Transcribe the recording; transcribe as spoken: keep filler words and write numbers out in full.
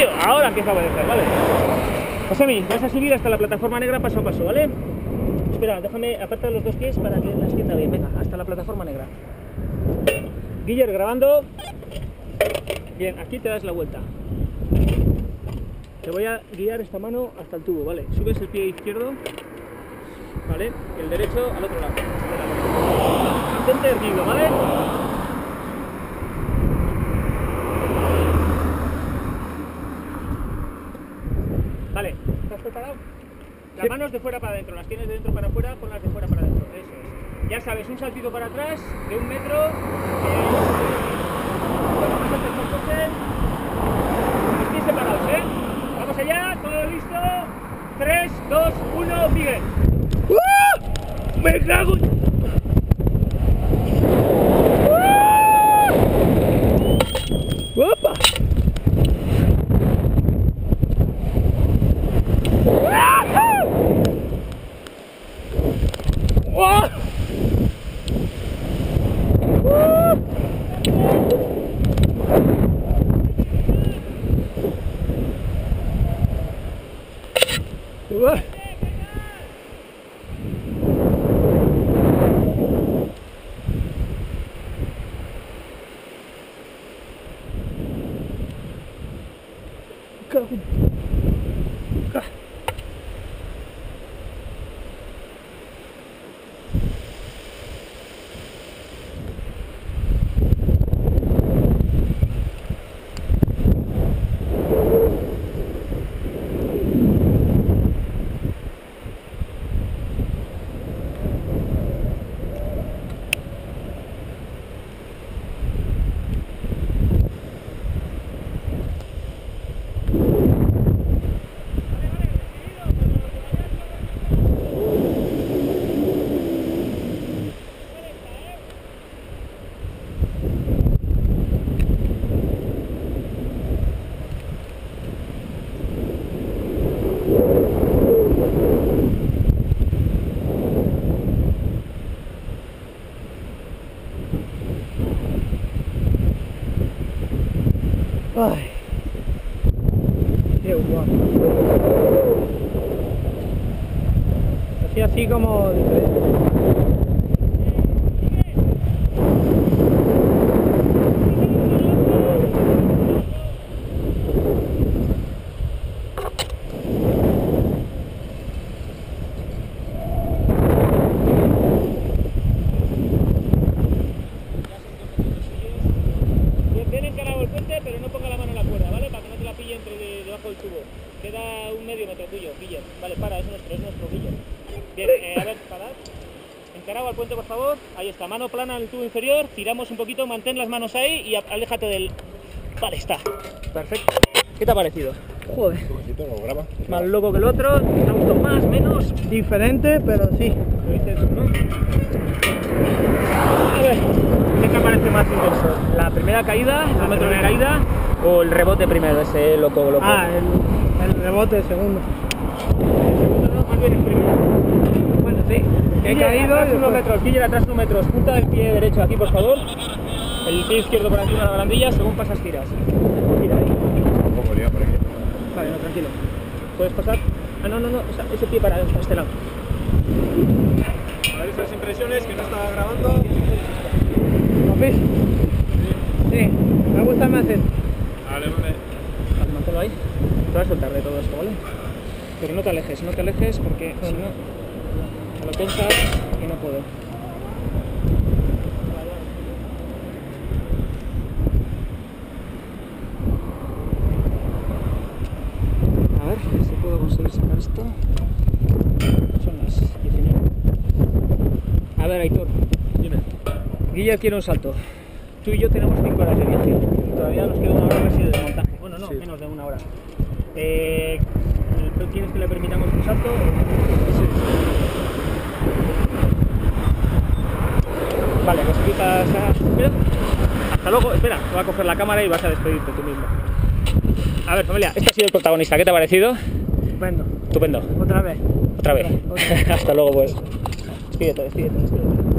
tío. Ahora empieza a aparecer, ¿vale? Josemi, vas a subir hasta la plataforma negra paso a paso, ¿vale? Espera, déjame apartar los dos pies para que la sienta bien. Venga, hasta la plataforma negra. Guiller, grabando. Bien, aquí te das la vuelta. Te voy a guiar esta mano hasta el tubo, ¿vale? Subes el pie izquierdo, ¿vale? Y el derecho al otro lado. Intenta erguirlo, ¿vale? Vale, ¿estás preparado? Las sí. Manos de fuera para adentro, las tienes de dentro para afuera, ponlas de fuera para adentro, eso es. Ya sabes, un saltito para atrás de un metro. Los pies separados, ¿eh? Vamos allá, todo listo. tres, dos, uno, sigue. ¡Uh! ¡Me cago! ¡Uh! ¡Opa! Ay, qué guapo. Así, así como diferente. Mano plana en el tubo inferior, tiramos un poquito, mantén las manos ahí y aléjate del... Vale, está. Perfecto. ¿Qué te ha parecido? Joder. Más loco que el otro, está un poco más, menos... Diferente, pero sí. ¿Lo viste eso, no? A ver, ¿qué te parece más intenso? ¿La primera caída, la primera caída o el rebote primero, ese loco loco? Ah, el, el rebote segundo. El segundo no, más bien el primero. Sí. He caído atrás unos metros, Guiller atrás unos metros, punta del pie derecho aquí por favor, el pie izquierdo por encima de la barandilla, según pasas giras. Gira ahí. Un poco liado por aquí. Vale, no, tranquilo. ¿Puedes pasar? Ah, no, no, no, o sea, ese pie para este lado. A ver esas impresiones que no estaba grabando. ¿Lo ves? Sí. Sí, me gusta más hacer. Vale, vale. Vale, manténlo ahí. Te vas a soltar de todo esto, ¿vale? Pero no te alejes, no te alejes porque si no... Lo pensas y no puedo. A ver si puedo conseguir sacar esto. Son las diecinueve. A ver, Aitor, dime. Guilla quiere un salto. Tú y yo tenemos cinco horas de viaje. Todavía nos queda una hora casi de desmontaje. Bueno, no, sí. Menos de una hora. Eh, ¿Quieres que le permitamos un salto? Sí. Vale, pues quitas a subir. Hasta luego, espera, te voy a coger la cámara y vas a despedirte tú mismo. A ver, familia, este ha sido el protagonista, ¿qué te ha parecido? Estupendo. Estupendo. Otra vez. Otra vez. Otra vez. Hasta luego, pues. Despídete, despídete, despídete.